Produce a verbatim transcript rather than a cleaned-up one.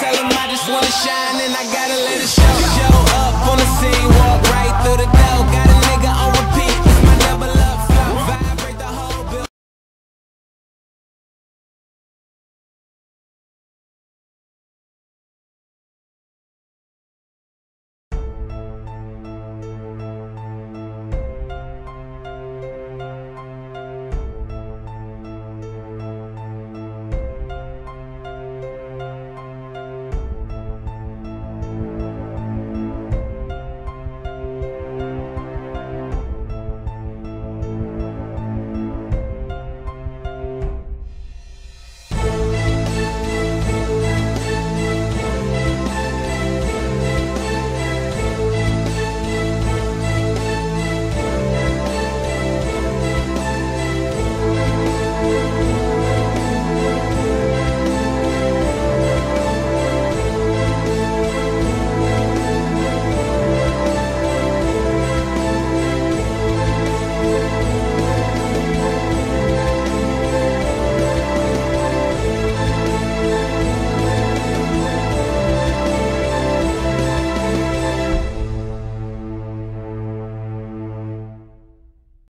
tell him I just wanna shine and I gotta let it show. Show up on the scene, walk right through the